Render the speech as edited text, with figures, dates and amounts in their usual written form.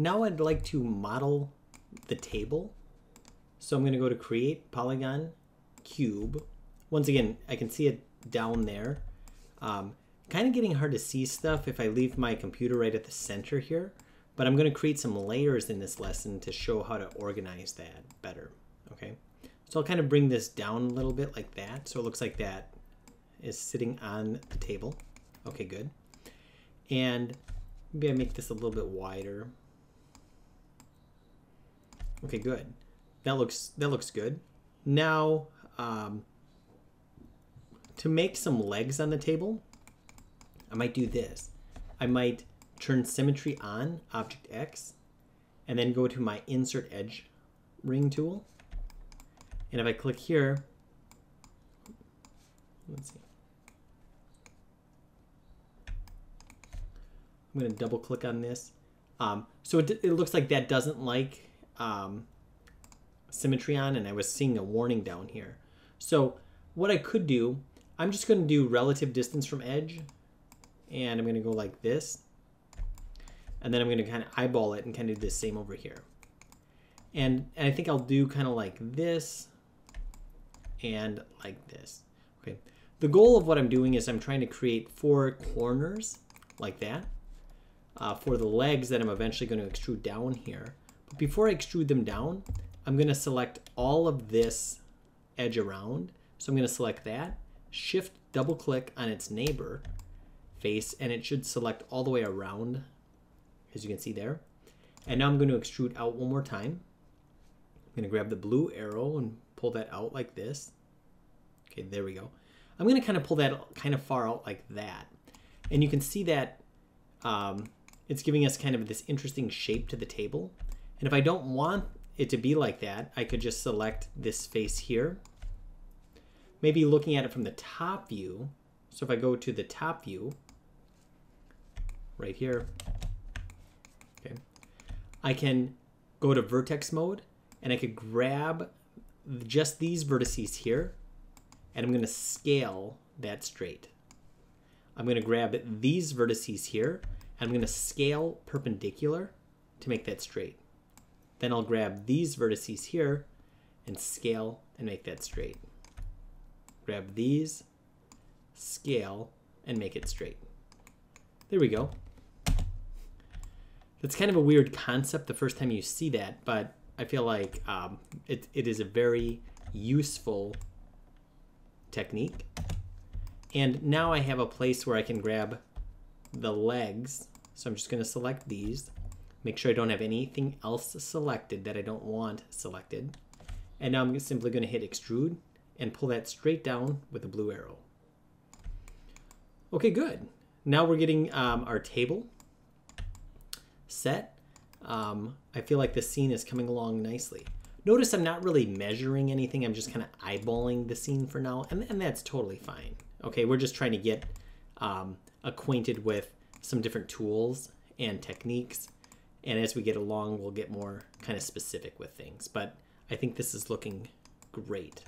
Now I'd like to model the table. So I'm going to go to create polygon cube. Once again, I can see it down there. Kind of getting hard to see stuff if I leave my computer right at the center here, but I'm going to create some layers in this lesson to show how to organize that better. Okay, so I'll kind of bring this down a little bit like that, so it looks like that is sitting on the table. Okay, good. And maybe I make this a little bit wider. Okay, good. That looks good. Now, to make some legs on the table, I might do this. I might turn symmetry on, Object X, and then go to my Insert Edge Ring tool. And if I click here, let's see. I'm going to double click on this. So it looks like that doesn't like symmetry on, and I was seeing a warning down here. So what I could do, I'm just going to do relative distance from edge, and I'm going to go like this, and then I'm going to kind of eyeball it and kind of do the same over here. And I think I'll do kind of like this and like this. Okay. The goal of what I'm doing is I'm trying to create four corners like that for the legs that I'm eventually going to extrude down here. But before I extrude them down, I'm going to select all of this edge around. So I'm going to select that, shift double click on its neighbor face, and it should select all the way around, as you can see there. And now I'm going to extrude out one more time. I'm going to grab the blue arrow and pull that out like this. Okay, there we go. I'm going to kind of pull that kind of far out like that. And you can see that it's giving us kind of this interesting shape to the table. And if I don't want it to be like that, I could just select this face here. Maybe looking at it from the top view. So if I go to the top view, right here, okay, I can go to vertex mode, and I could grab just these vertices here, and I'm going to scale that straight. I'm going to grab these vertices here, and I'm going to scale perpendicular to make that straight. Then I'll grab these vertices here and scale and make that straight. Grab these, scale, and make it straight. There we go. That's kind of a weird concept the first time you see that, but I feel like it is a very useful technique. And now I have a place where I can grab the legs. So I'm just going to select these. Make sure I don't have anything else selected that I don't want selected. And now I'm simply going to hit extrude and pull that straight down with a blue arrow. Okay, good. Now we're getting our table set. I feel like the scene is coming along nicely. Notice I'm not really measuring anything. I'm just kind of eyeballing the scene for now, and that's totally fine. Okay, we're just trying to get acquainted with some different tools and techniques, and as we get along, we'll get more kind of specific with things. But I think this is looking great.